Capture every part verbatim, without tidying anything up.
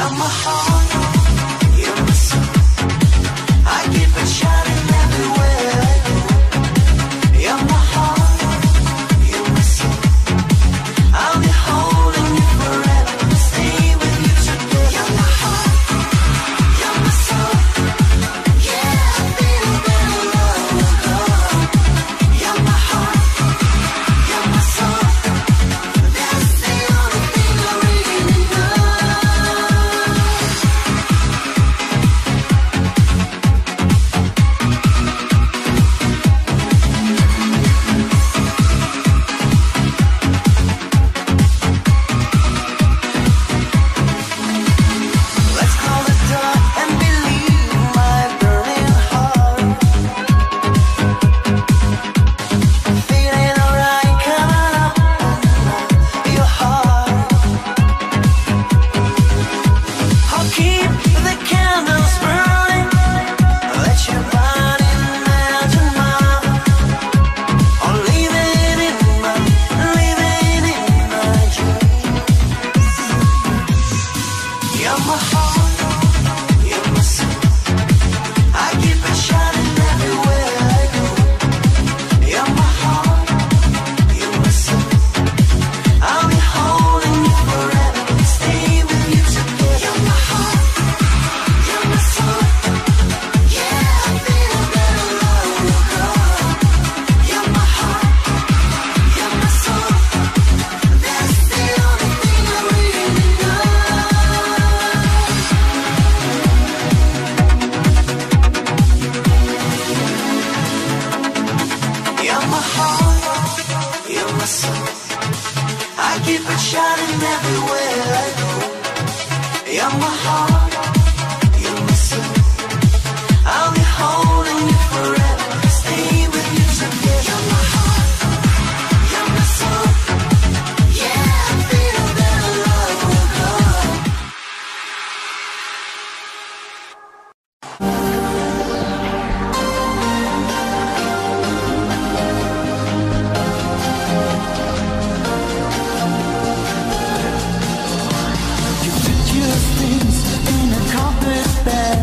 You're my heart, you're my soul. I keep on shouting everywhere I go. You're my heart, you're my soul. I'll be holding you forever. Stay with you today. You're my heart, you're my soul. Yeah, I feel that love will go. You're my heart, you're my soul. That's the only thing I really know. Let's call the door and believe my burning heart. Feeling alright, come on up, your heart. I'll keep the candles burning. Let your body imagine mine. Or leave it in my, leave it in my dreams. You're my heart, you're my soul. I keep on shining everywhere I go. You're my heart, you're my soul. I'll be holding you forever. Stay with you today. You're my heart, you're my soul. Yeah, I feel that love will go. You're my heart, you're my soul. That's the only thing I really know. You're my heart, you're my soul. I keep on shining everywhere I go. You're my heart, you're my soul. I'll be holding you forever. Stay with you today. You're my heart, you're my soul. Yeah, I feel that love will go. You took your things in a carpet bag,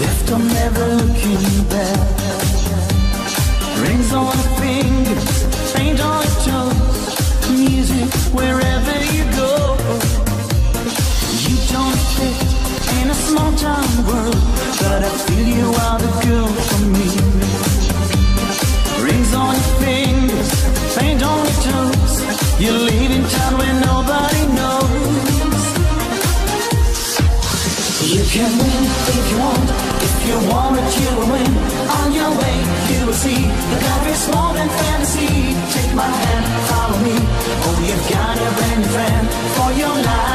left them never looking back. Rings on your fingers, paint on your toes, music wherever you go. You don't fit in a small town world, but I feel you are the girl for me. Rings on your fingers, paint on your toes, you're leaving town where nobody knows. You can win if you want, if you want it you will win. On your way you will see that love is more than fantasy. Take my hand, follow me. Oh, you've got a brand new friend for your life. How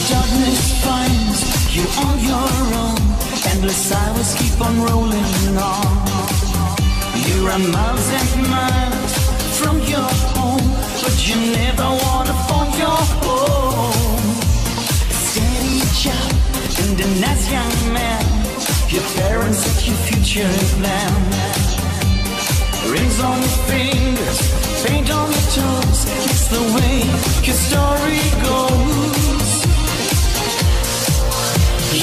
darkness finds you on your own, endless hours keep on rolling on. You run miles and miles from your home, but you never wanna find your home. Steady job and a nice young man, your parents set your future plan. Rings on your fingers, paint on your toes, it's the way your story goes.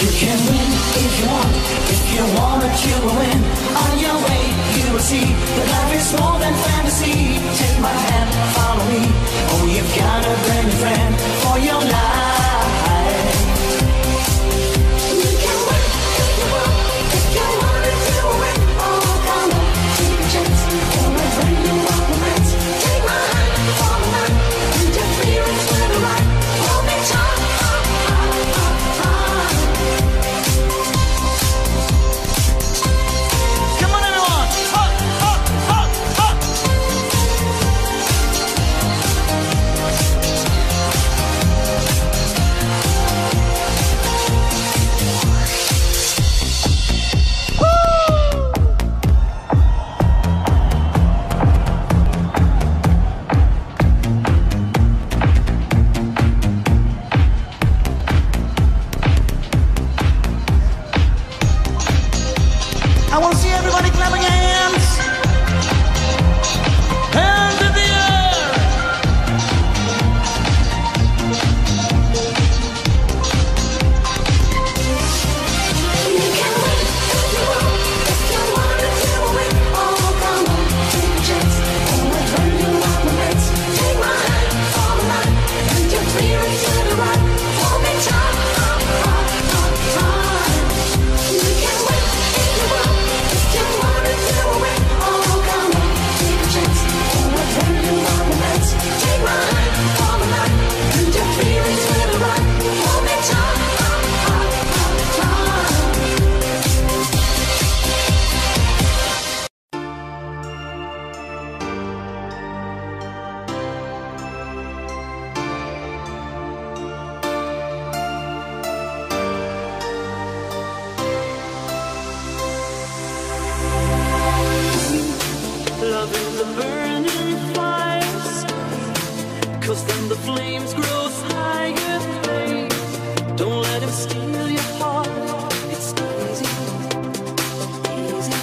You can win if you want, if you want it you will win. On your way you will see that life is more than fantasy. Take my hand, follow me. Oh, you've got a brand new friend for your life. Come on everyone! Hot, hot, hot, hot! 'Cause then the flames grow higher, flames. Don't let him steal your heart. It's easy, easy.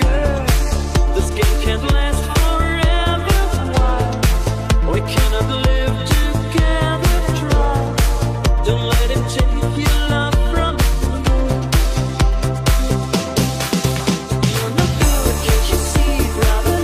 Girl, this game can't last forever. Why? We cannot live together. Try. Don't let him take your love from you. You're not good, can't you see, brother?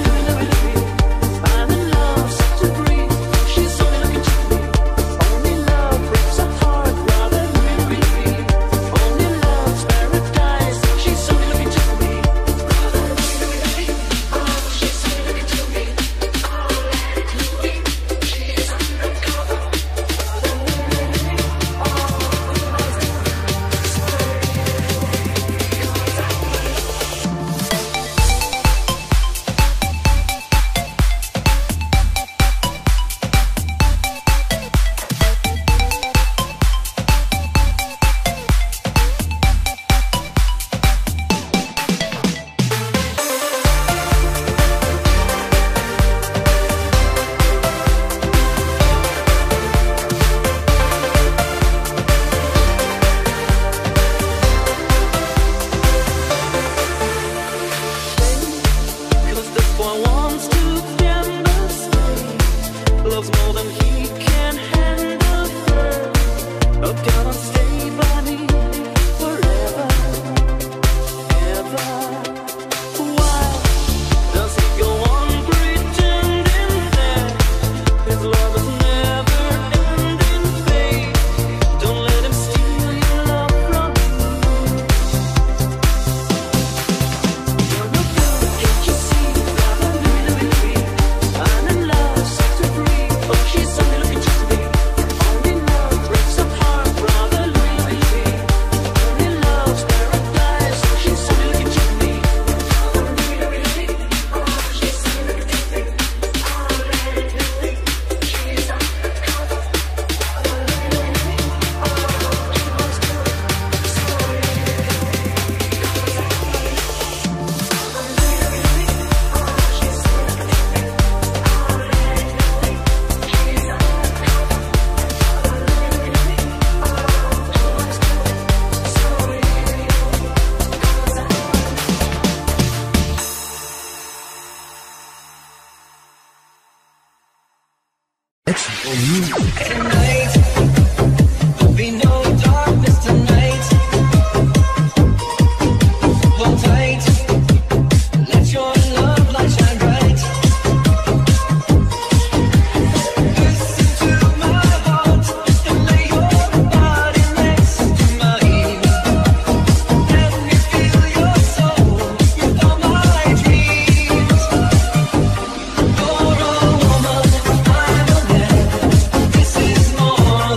Loves more than he can handle her. Oh, God, I'll stay by me forever, ever. Why does he go on pretending that his love is never ending, babe? Don't let him steal your love from you. You're no good, can't you see? Tonight, there'll be no darkness tonight. Hold tight, let your love light shine bright. Listen to my heart, and lay your body next to mine. Let me feel your soul, with all my dreams. You're a woman, I'm a man. More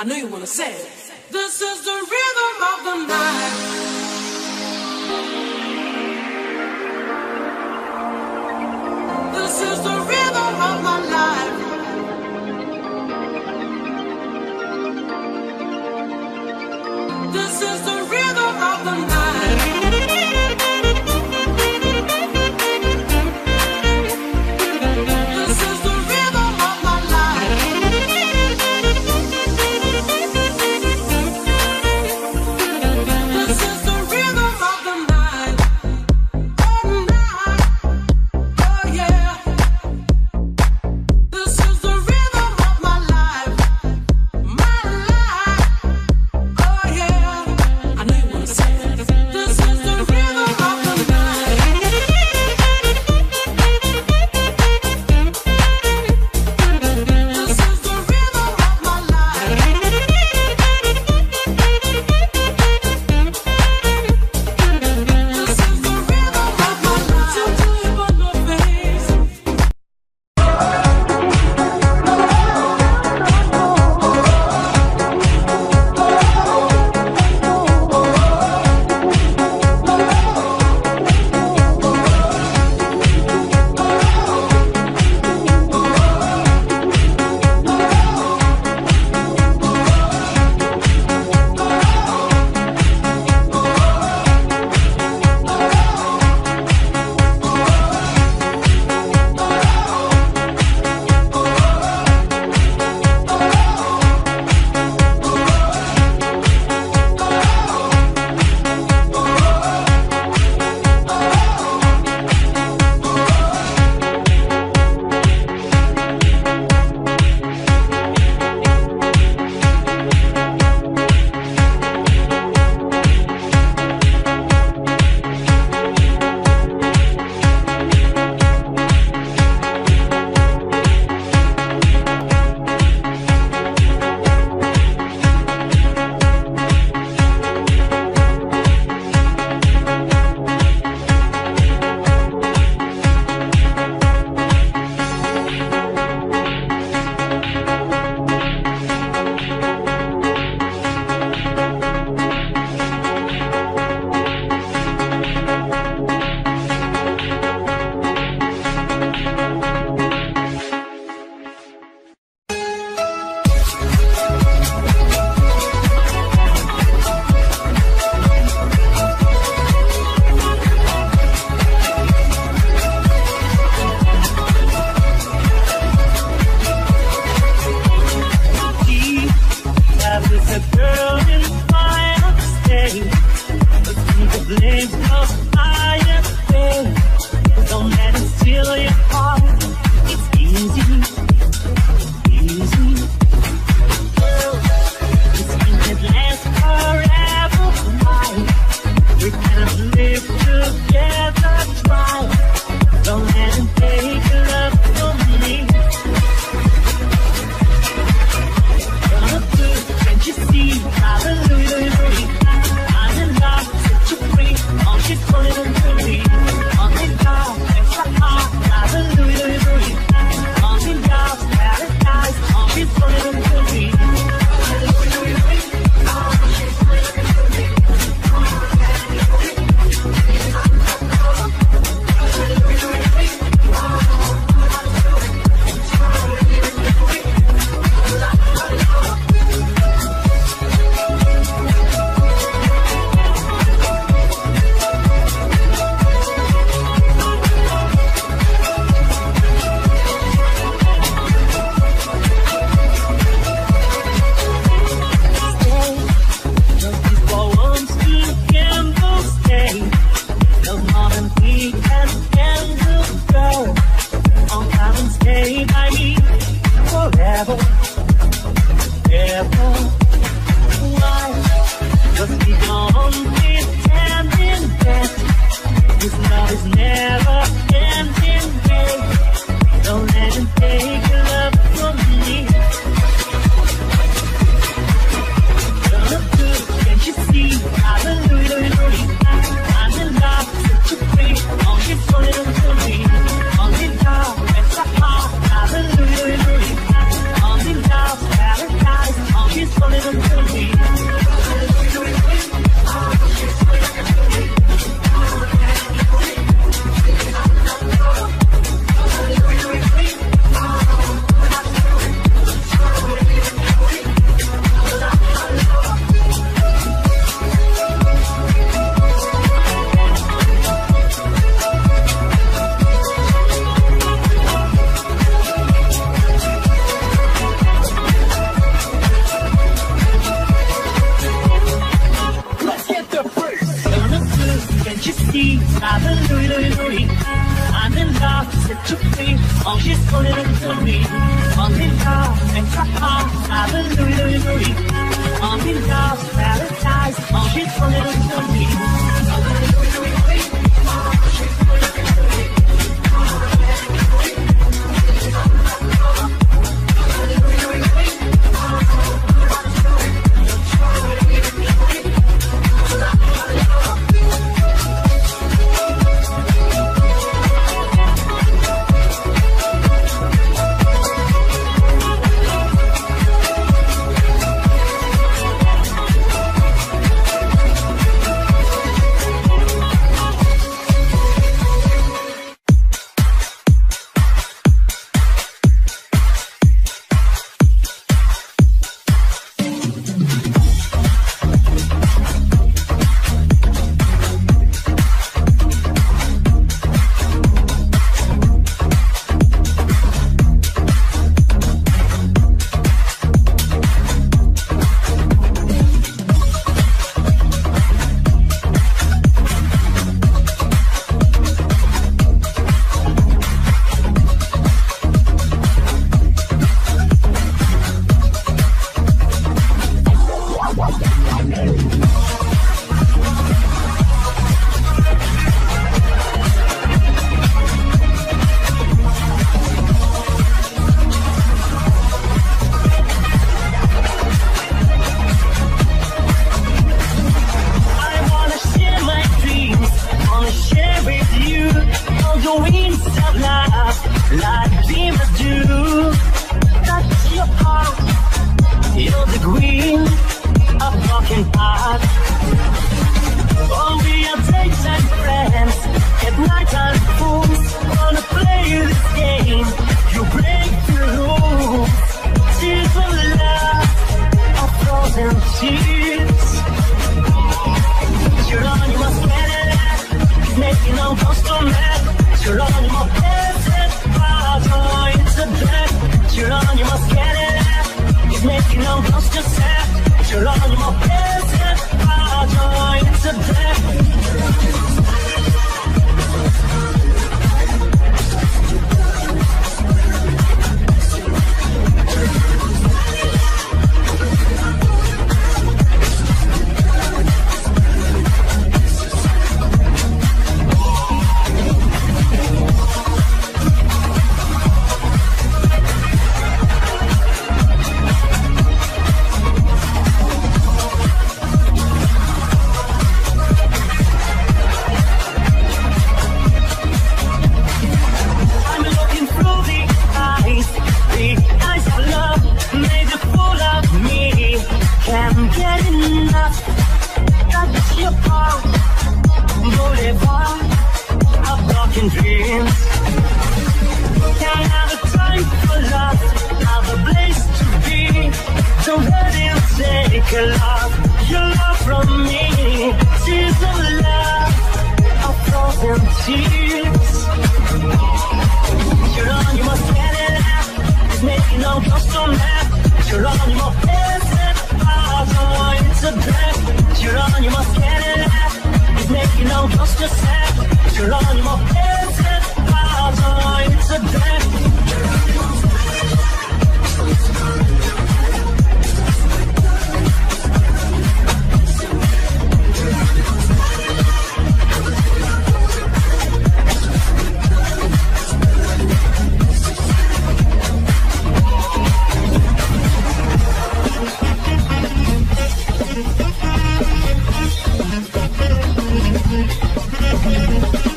I know you want to say it. This is the rhythm of the night. This is the rhythm of my life. This is the rhythm of the night. This is the rhythm of my life. This is the rhythm of the night. Oh, night. Oh, yeah. All I've been doing, doing, doing. I'm in love, said to me, oh, she's putting it to me. I'm in love, and crack on, I've been doing, doing, doing. I'm in love, paradise, oh, she's putting it to me. I'm in love, paradise, oh, she's putting it to me.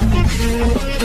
We'll be right back.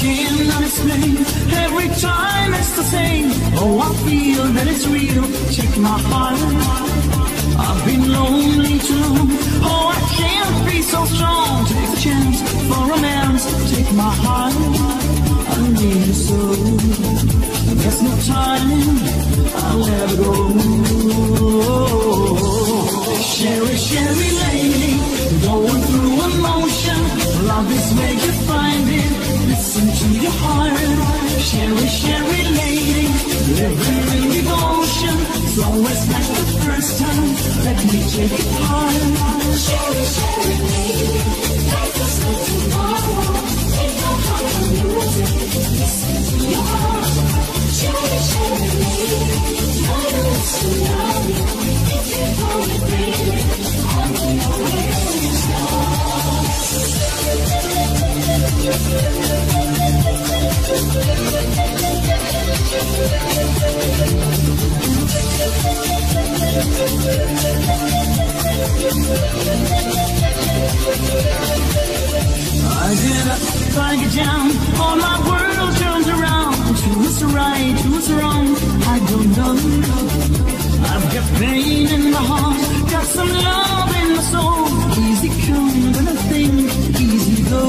cannot explain. Every time it's the same. Oh, I feel that it's real. Check my heart. I've been lonely too. Oh, I can't be so strong. Take a chance for romance. Take my heart. I need you so. There's no time. I'll never go. Sherry, Sherry lady, going through emotion. Love is where you find it. Listen to your heart. Sherry, Sherry lady, living in devotion. So it's not the first time. Let me take it hard. Sherry, Sherry lady, life is not tomorrow. Take the heart of music. Listen to your heart. Sherry, Sherry lady, you're the most to love you. If you don't agree, I will know where you start. You're I did a like a jam, all my world turns around. Who's right, who's wrong, I don't know. I've got pain in my heart, got some love in my soul. Easy come, but I think easy go.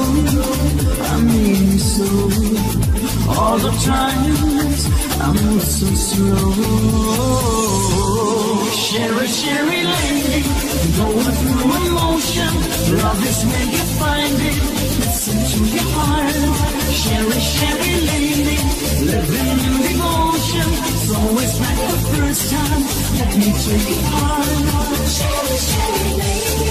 I mean you so, all the times I'm not so slow. Sherry, Sherry lady, going through emotion. Love is where you find it, listen to your heart. Sherry, Sherry lady, living in devotion. So it's not the first time, let me take it hard. Sherry, Sherry lady,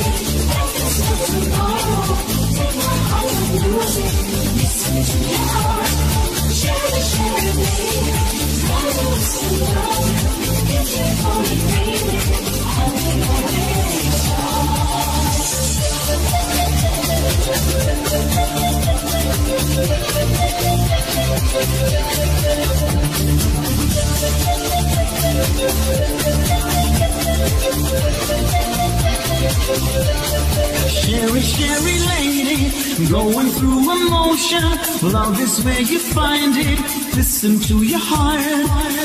life is not tomorrow. Take my heart and lose it, listen to your heart. Sherry, Sherry lady, love is love. If you only dream it, I'll be your Sherry, Sherry lady, going through emotion. Love is where you find it. Listen to your heart.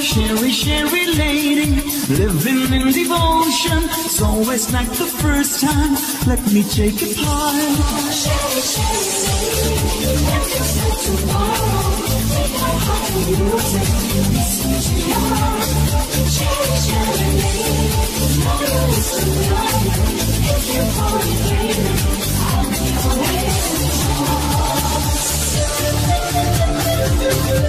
Sherry, Sherry lady, living in devotion. It's always like the first time. Let me take it apart. Sherry, Sherry lady, life is not tomorrow. Take my heart and use it. Listen to your heart. Sherry, Sherry lady, love is to love you. If you only dream it, I'll be your way. Oh! We'll be right back.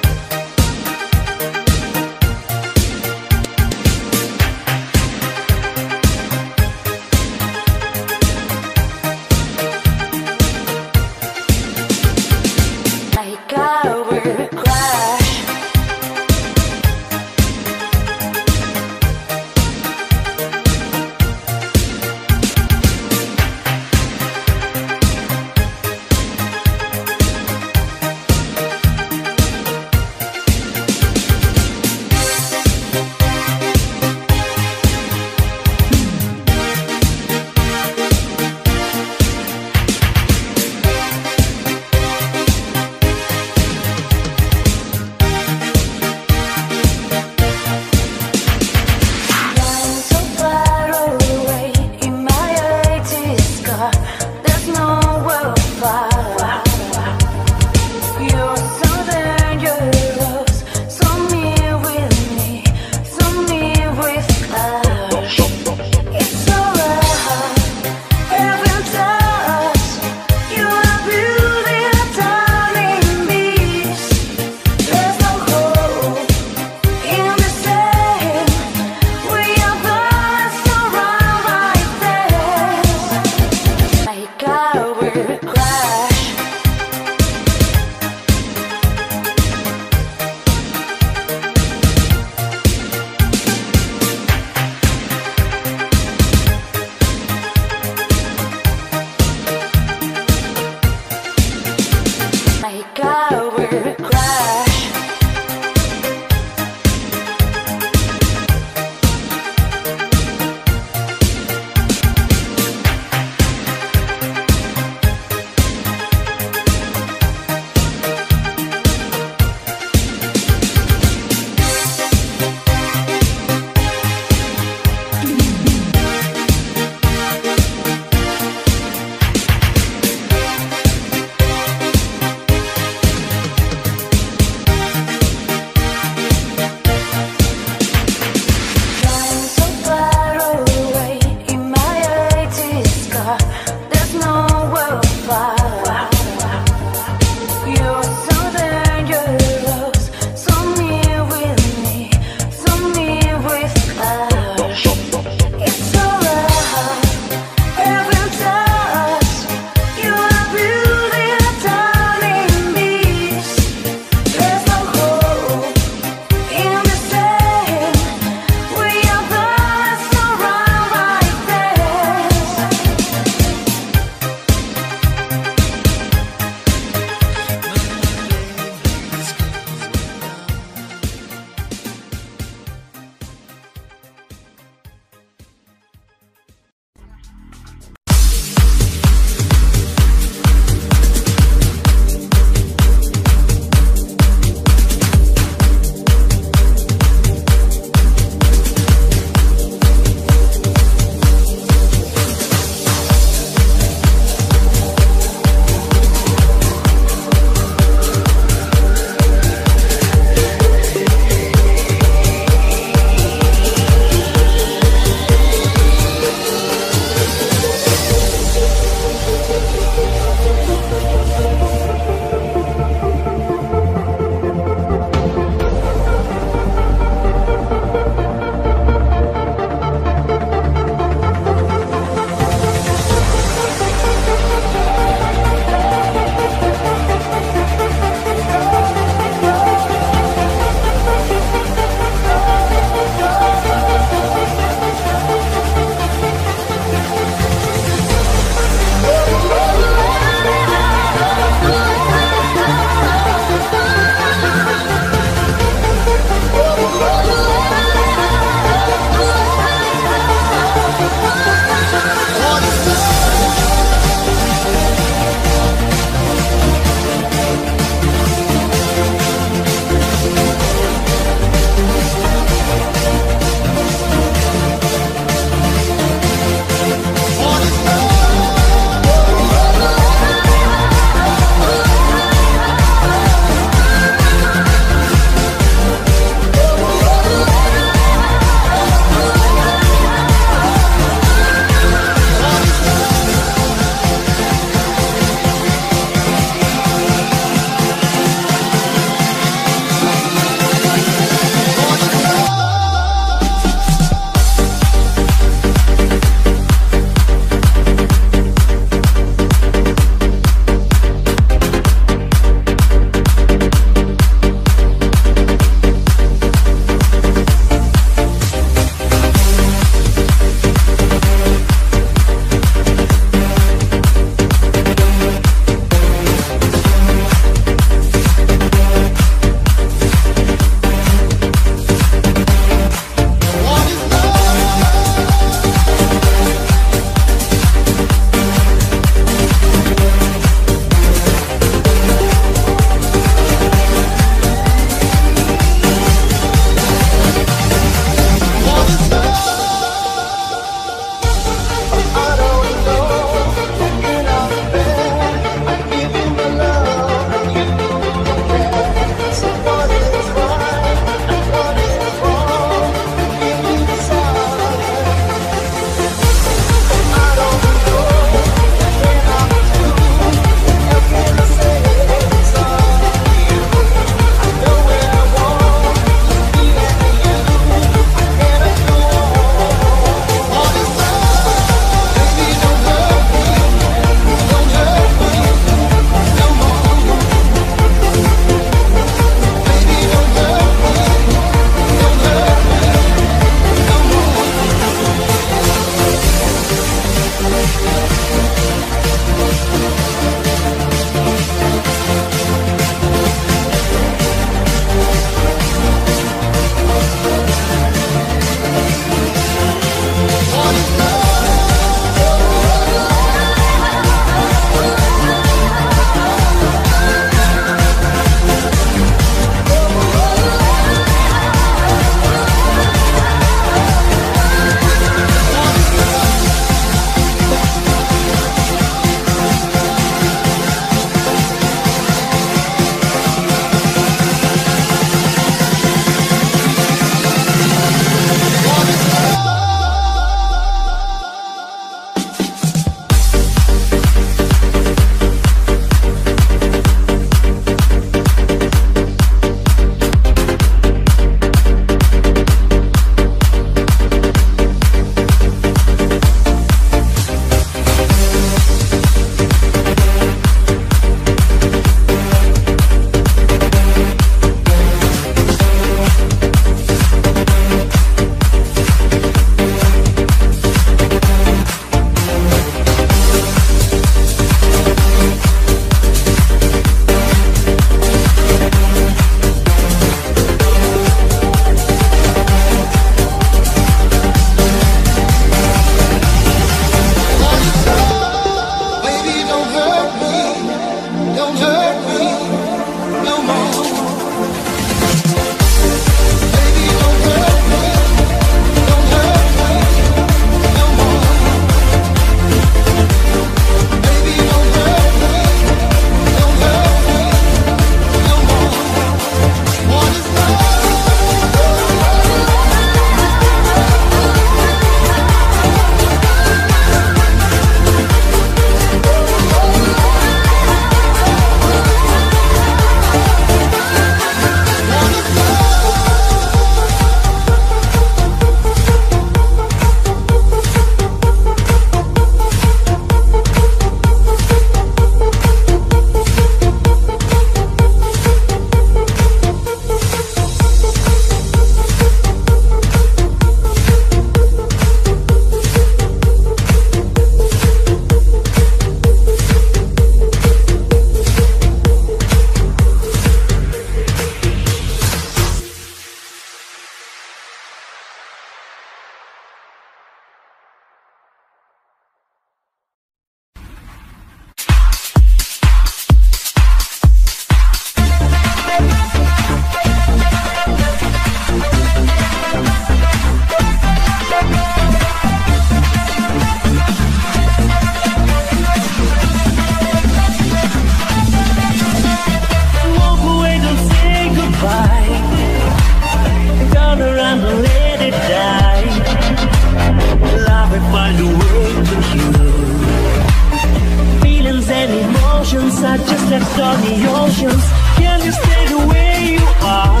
the stormy oceans. Can you stay the way you are?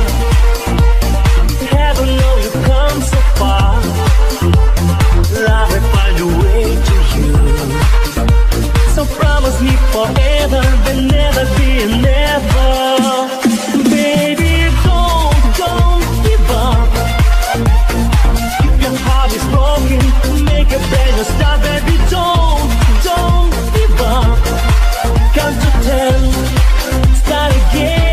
Heaven knows you've come so far. Love will find a way to you. So promise me forever, but never be and never. Better start, baby, don't, don't give up. Count to ten, start again.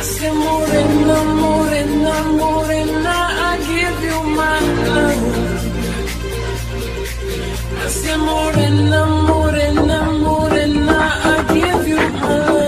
I say Morena, Morena, Morena, I give you my love. I say Morena, Morena, Morena, I give you my love.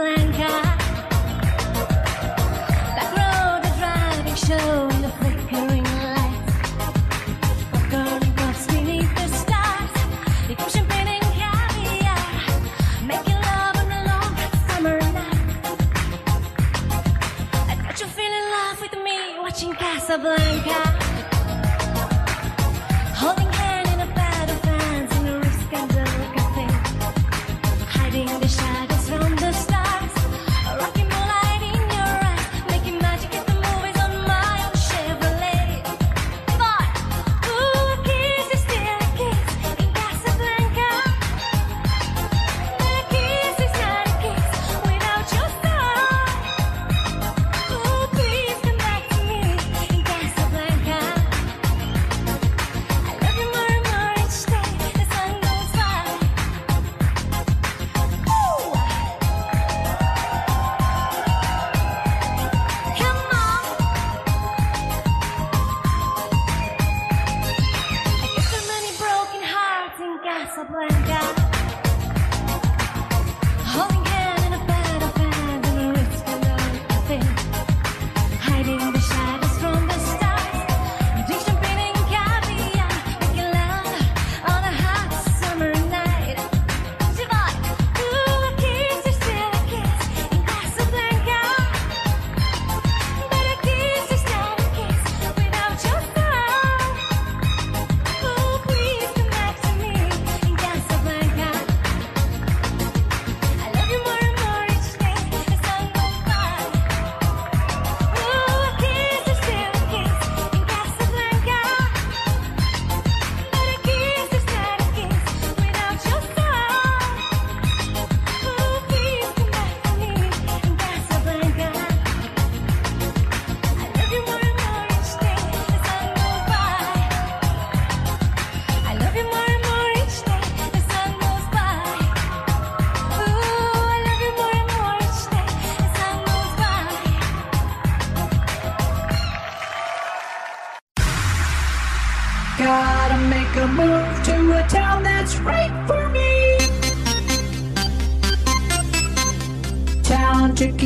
Casablanca. Back road, the driving show, the flickering lights. What girly puffs beneath the stars. They push champagne and caviar, making love on a long summer night. I thought you'd feel in love with me watching Casablanca.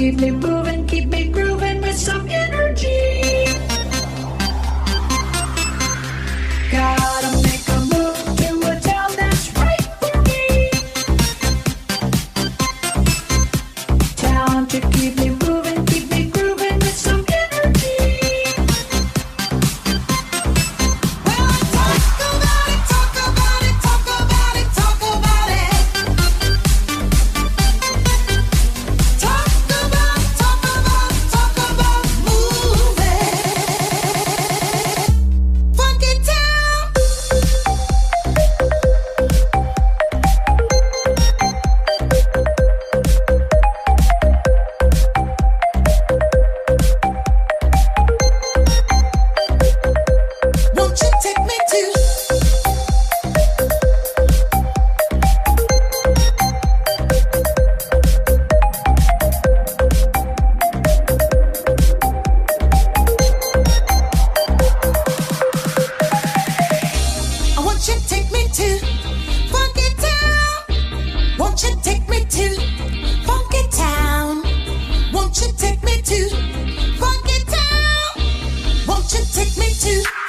Keep me moving, keep me grooving with some energy. Gotta make a move to a town that's right for me. Town to keep me moving, keep me grooving with some energy. Well, I talk about it, talk about it, talk about it, talk about it. Talk Funky Town, won't you take me to?